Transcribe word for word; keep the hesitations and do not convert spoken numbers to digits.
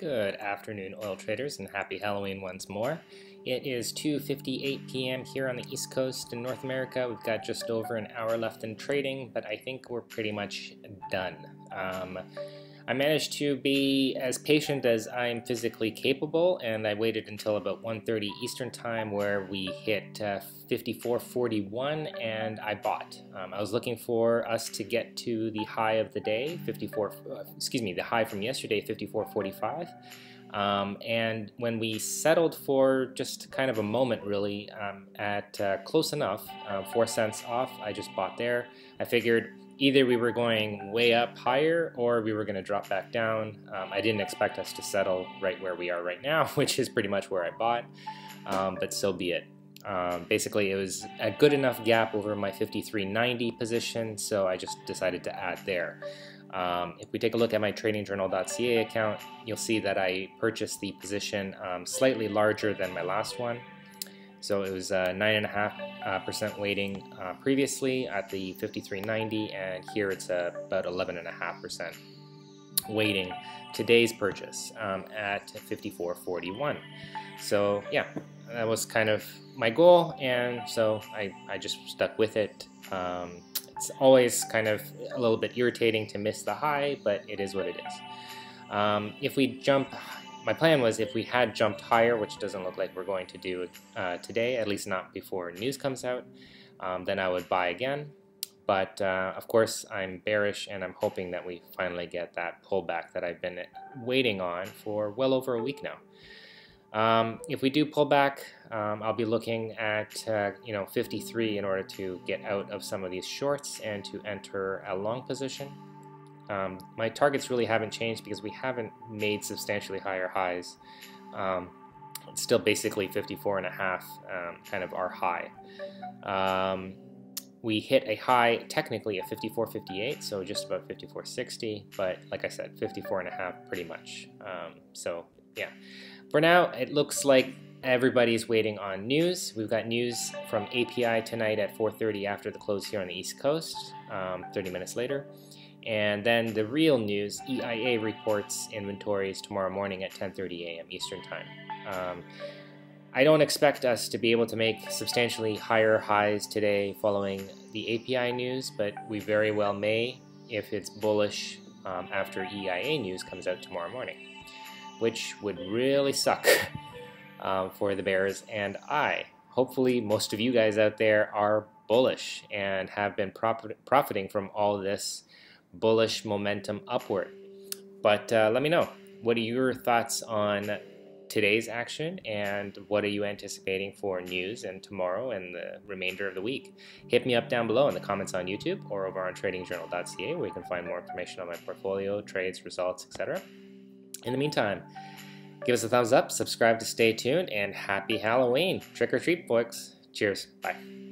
Good afternoon, oil traders, and happy Halloween once more. It is two fifty-eight p m here on the East Coast in North America. We've got just over an hour left in trading, but I think we're pretty much done. Um, I managed to be as patient as I'm physically capable, and I waited until about one thirty Eastern time, where we hit uh, fifty-four forty-one, and I bought. Um, I was looking for us to get to the high of the day, fifty-four. Uh, excuse me, the high from yesterday, fifty-four forty-five. Um, and when we settled for just kind of a moment, really, um, at uh, close enough, uh, four cents off, I just bought there. I figured either we were going way up higher or we were going to drop back down. Um, I didn't expect us to settle right where we are right now, which is pretty much where I bought, um, but so be it. Um, basically, it was a good enough gap over my fifty-three ninety position, so I just decided to add there. Um, if we take a look at my trading journal dot c a account, you'll see that I purchased the position um, slightly larger than my last one. So it was uh, nine and a half uh, percent weighting uh, previously at the fifty-three ninety, and here it's uh, about eleven and a half percent weighting today's purchase um, at fifty-four forty-one. So yeah, that was kind of my goal, and so I, I just stuck with it. Um, It's always kind of a little bit irritating to miss the high, but it is what it is. Um, if we jump, my plan was if we had jumped higher, which doesn't look like we're going to do uh, today, at least not before news comes out, um, then I would buy again. But uh, of course, I'm bearish, and I'm hoping that we finally get that pullback that I've been waiting on for well over a week now. Um, if we do pull back, um, I'll be looking at uh, you know, fifty-three in order to get out of some of these shorts and to enter a long position. Um, my targets really haven't changed because we haven't made substantially higher highs. Um, it's still basically fifty-four and a half, um, kind of our high. Um, we hit a high technically at fifty-four fifty-eight, so just about fifty-four sixty, but like I said, fifty-four and a half pretty much. Um, so yeah. For now, it looks like everybody's waiting on news. We've got news from A P I tonight at four thirty after the close here on the East Coast, um, thirty minutes later. And then the real news, E I A reports inventories tomorrow morning at ten thirty a m Eastern Time. Um, I don't expect us to be able to make substantially higher highs today following the A P I news, but we very well may if it's bullish um, after E I A news comes out tomorrow morning, which would really suck um, for the bears and I. Hopefully most of you guys out there are bullish and have been profit profiting from all this bullish momentum upward. But uh, let me know, what are your thoughts on today's action, and what are you anticipating for news and tomorrow and the remainder of the week? Hit me up down below in the comments on YouTube or over on trading journal dot c a, where you can find more information on my portfolio, trades, results, et cetera. In the meantime, give us a thumbs up, subscribe to stay tuned, and happy Halloween. Trick or treat, folks. Cheers. Bye.